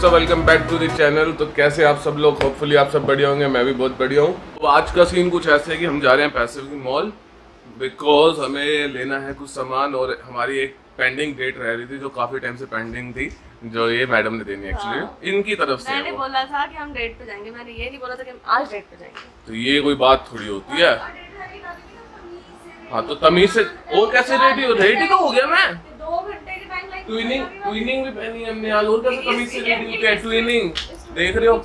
What's up, welcome back to the channel. तो कैसे आप सब लोग, होपफुली आप सब बढ़िया होंगे, मैं भी बहुत बढ़िया हूँ। तो आज का सीन कुछ ऐसे है कि हम जा रहे हैं पैसिफिक मॉल, बिकॉज हमें लेना है कुछ सामान और हमारी एक पेंडिंग डेट रह रही थी जो काफी टाइम से पेंडिंग थी, जो ये मैडम ने देनी है एक्चुअली। हाँ। इनकी तरफ से मैंने बोला था कि हम डेट पे जाएंगे, मैंने ये नहीं बोला था कि हम आज डेट पे जाएंगे, तो ये कोई बात थोड़ी होती है। हाँ, तो तमीज से और कैसे रेडी तो हो गया मैं, ट्विनिंग भी पहनी है हमने आज, और कैसे तमीज से रेडी हो गया। ट्विनिंग देख रहे हो,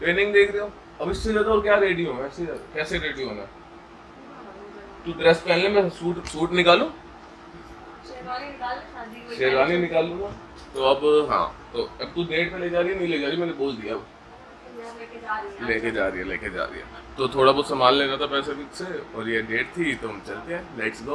ट्विनिंग देख रहे हो, अब इससे ज्यादा और क्या रेडी हो, कैसे रेडी होना। तू ड्रेस पहन ले, मैं सूट निकालूं, शेरवानी निकाल लूंगा। तो अब हाँ, तो अब तू डेट पे ले जा रही है, नहीं ले जा रही, मैंने बोल दिया। अब लेके जा रही है। तो थोड़ा बहुत सामान लेना था पैसिफिक से और ये डेट थी, तो हम चलते हैं, लेट्स गो।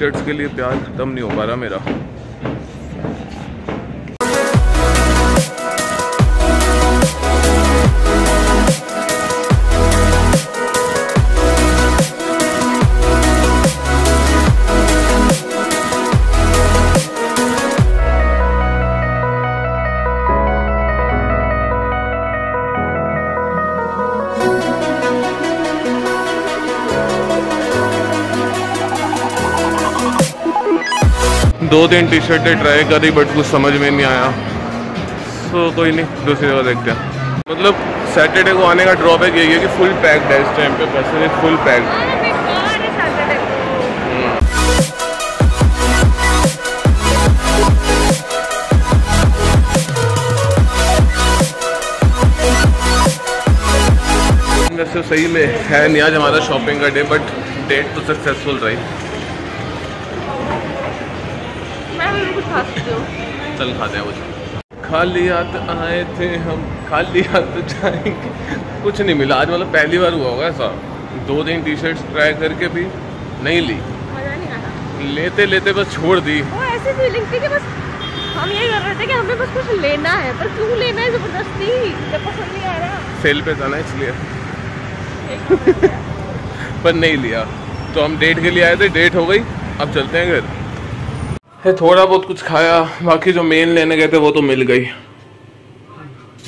शर्ट्स के लिए प्यार खत्म नहीं हो पा रहा मेरा। दो दिन टी शर्टें ट्राई करी बट कुछ समझ में नहीं आया, सो कोई नहीं, दूसरी जगह देखते हैं। मतलब सैटरडे को आने का ड्रॉबैक यही है कि फुल पैक्ड है इस टाइम पे, पैसिफिक फुल पैक्ड। वैसे सही में है नहीं आज हमारा शॉपिंग का डे, बट डेट तो सक्सेसफुल रही। चल खाते हैं कुछ। खाली हाथ आए थे हम, खाली हाथ जाएंगे। कुछ नहीं मिला आज, मतलब पहली बार हुआ होगा ऐसा, दो दिन टी शर्ट्स ट्राई करके भी नहीं ली, मजा नहीं आया, लेते लेते बस छोड़ दी। वो ऐसी फीलिंग थी कि बस हम ये कर रहे थे कि हमें बस कुछ लेना है, पर क्यों लेना है जबरदस्ती, जब पसंद नहीं आ रहा। सेल पे जाना इसलिए पर नहीं लिया, तो हम डेट के लिए आए थे, डेट हो गई, अब चलते हैं घर। थोड़ा बहुत कुछ खाया, बाकी जो मेन लेने गए थे वो तो मिल गई,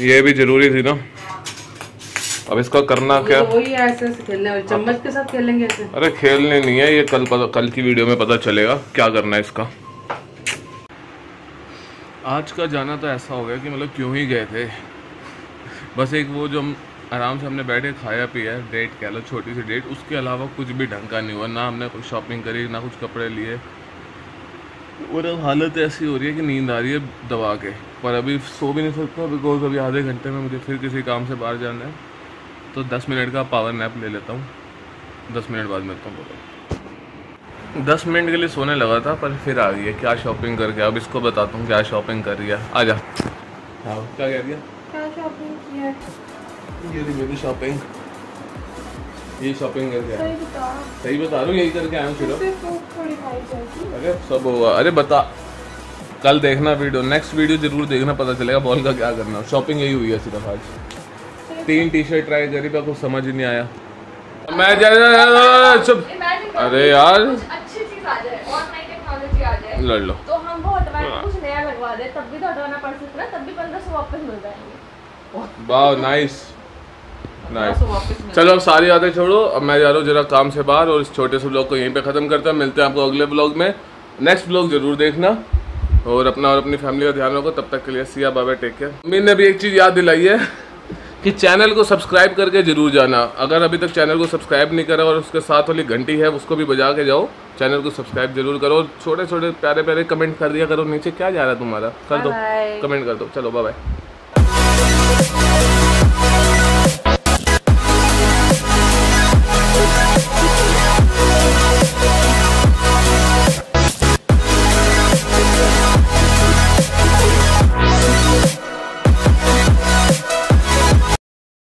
ये भी जरूरी थी ना। अब इसका करना क्या, वही ऐसे खेलने वाले चम्मच के साथ खेलेंगे ऐसे। अरे खेलने नहीं है ये, कल की वीडियो में पता चलेगा क्या करना है इसका। आज का जाना तो ऐसा हो गया कि मतलब क्यों ही गए थे, बस एक वो जो हम आराम से हमने बैठे खाया पिया, डेट कह लो छोटी सी डेट, उसके अलावा कुछ भी ढंग का नहीं हुआ। ना हमने कुछ शॉपिंग करी, ना कुछ कपड़े लिए, और अब हालत ऐसी हो रही है कि नींद आ रही है दबा के, पर अभी सो भी नहीं सकता बिकॉज अभी आधे घंटे में मुझे फिर किसी काम से बाहर जाना है, तो 10 मिनट का पावर नैप ले लेता हूँ, 10 मिनट बाद मिलता हूँ। 10 मिनट के लिए सोने लगा था पर फिर आ गई है। क्या शॉपिंग करके, अब इसको बताता हूँ क्या शॉपिंग कर रही है। आ जा, क्या कह रही है, क्या शॉपिंग किया है। ये मेरी शॉपिंग, ये शॉपिंग करके आया, सही बता रहा हूँ, यही करके आया हूँ सिर्फ। अरे सब होगा, अरे बता, कल देखना वीडियो, नेक्स्ट वीडियो जरूर देखना, पता चलेगा बॉल का क्या करना। शॉपिंग यही हुई है सिर्फ आज, 3 टी शर्ट ट्राई करी पर कुछ समझ ही नहीं आया। मैं अरे यार लड़ लो, वाह नाइस नाइस। चलो अब सारी यादें छोड़ो, अब मैं जा रहा हूँ जरा काम से बाहर, और इस छोटे से ब्लॉग को यहीं पे ख़त्म करता हूँ। मिलते हैं आपको अगले ब्लॉग में, नेक्स्ट ब्लॉग जरूर देखना, और अपना और अपनी फैमिली का ध्यान रखो। तब तक के लिए सिया बाबा, टेक केयर। मैंने अभी एक चीज़ याद दिलाई है कि चैनल को सब्सक्राइब करके जरूर जाना, अगर अभी तक चैनल को सब्सक्राइब नहीं करा, और उसके साथ वाली घंटी है उसको भी बजा के जाओ, चैनल को सब्सक्राइब जरूर करो, और छोटे छोटे प्यारे प्यारे कमेंट कर दिया करो नीचे, क्या जा रहा है तुम्हारा, कर दो कमेंट कर दो। चलो बाय।